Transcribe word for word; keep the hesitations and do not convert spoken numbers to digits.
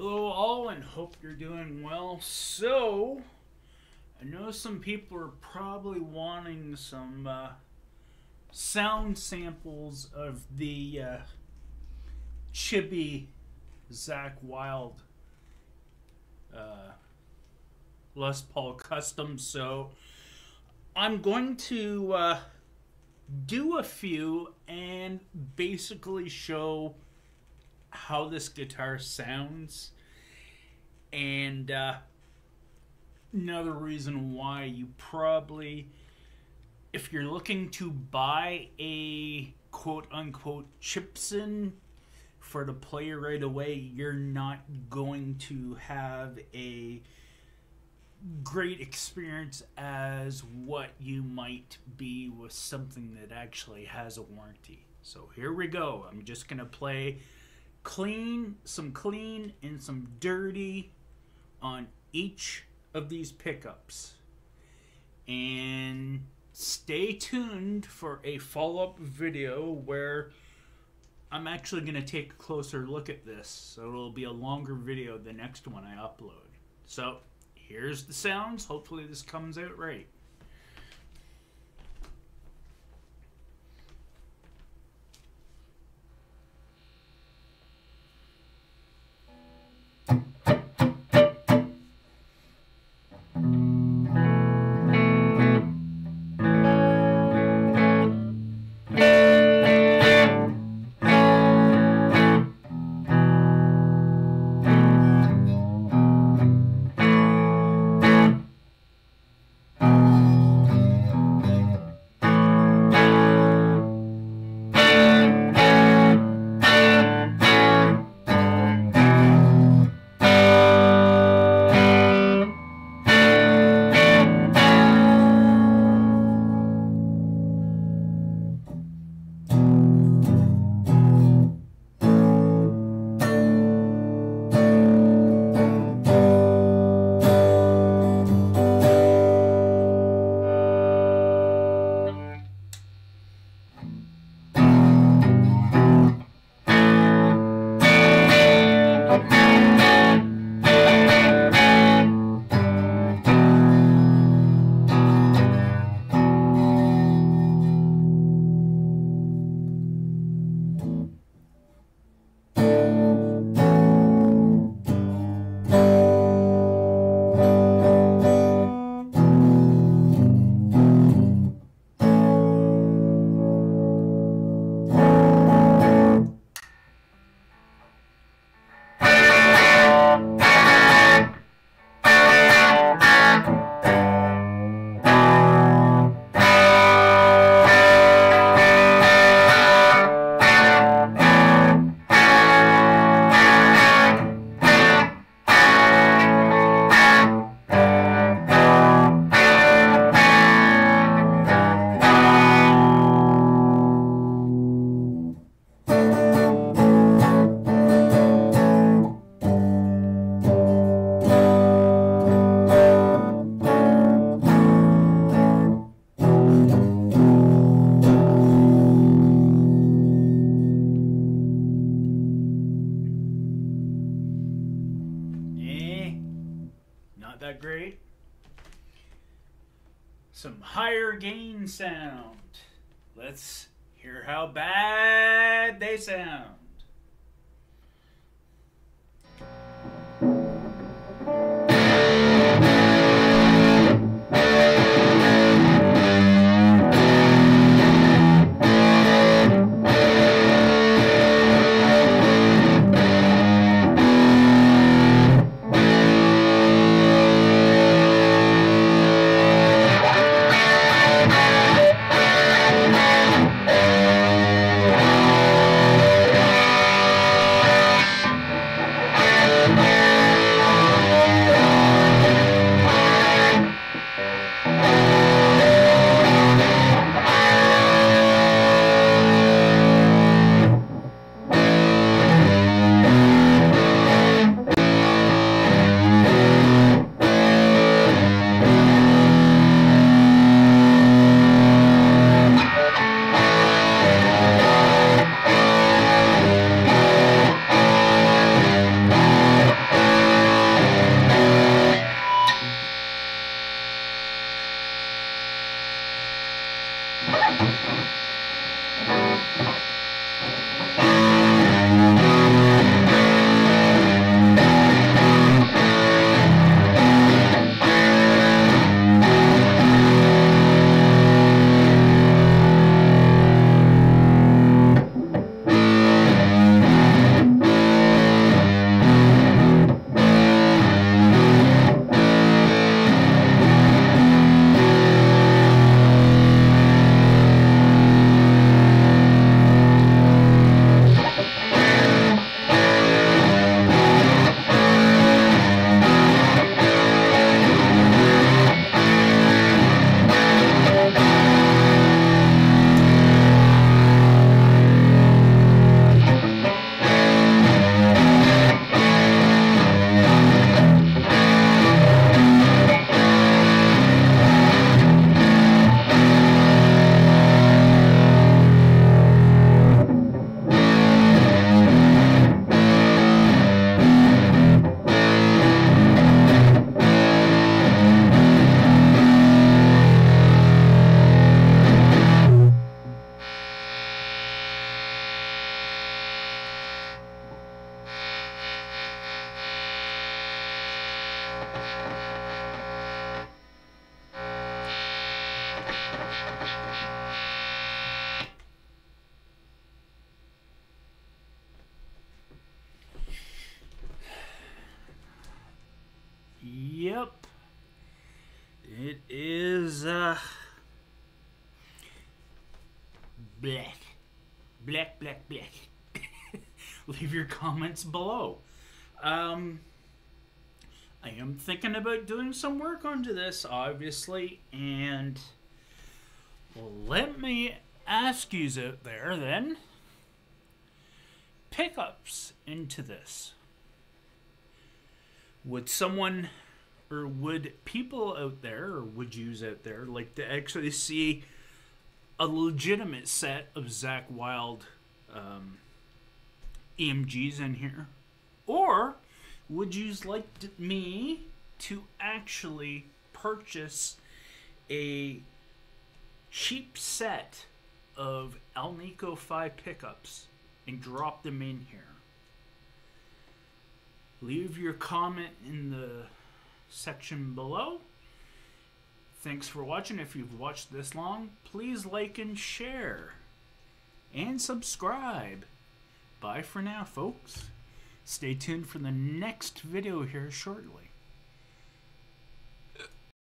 Hello all, and hope you're doing well. So, I know some people are probably wanting some uh, sound samples of the uh, Chibi Zakk Wylde uh, Les Paul Custom, so I'm going to uh, do a few and basically show how this guitar sounds, and uh, another reason why you probably, if you're looking to buy a quote-unquote Chibson for the player right away, you're not going to have a great experience as what you might be with something that actually has a warranty. So here we go. I'm just gonna play clean, some clean, and some dirty on each of these pickups. And stay tuned for a follow-up video where I'm actually going to take a closer look at this. So it'll be a longer video the next one I upload. So here's the sounds. Hopefully this comes out right. That great. Some higher gain sound. Let's hear how bad they sound. Yeah. blech, blech, blech, blech. Leave your comments below. Um, I am thinking about doing some work onto this, obviously, and let me ask yous out there then, pickups into this. Would someone, or would people out there, or would yous out there, like to actually see a legitimate set of Zakk Wylde um, E M Gs in here? Or would yous like to, me to actually purchase a cheap set of El Nico five pickups and drop them in here? Leave your comment in the section below. Thanks for watching. If you've watched this long, please like and share and subscribe. Bye for now, folks. Stay tuned for the next video here shortly.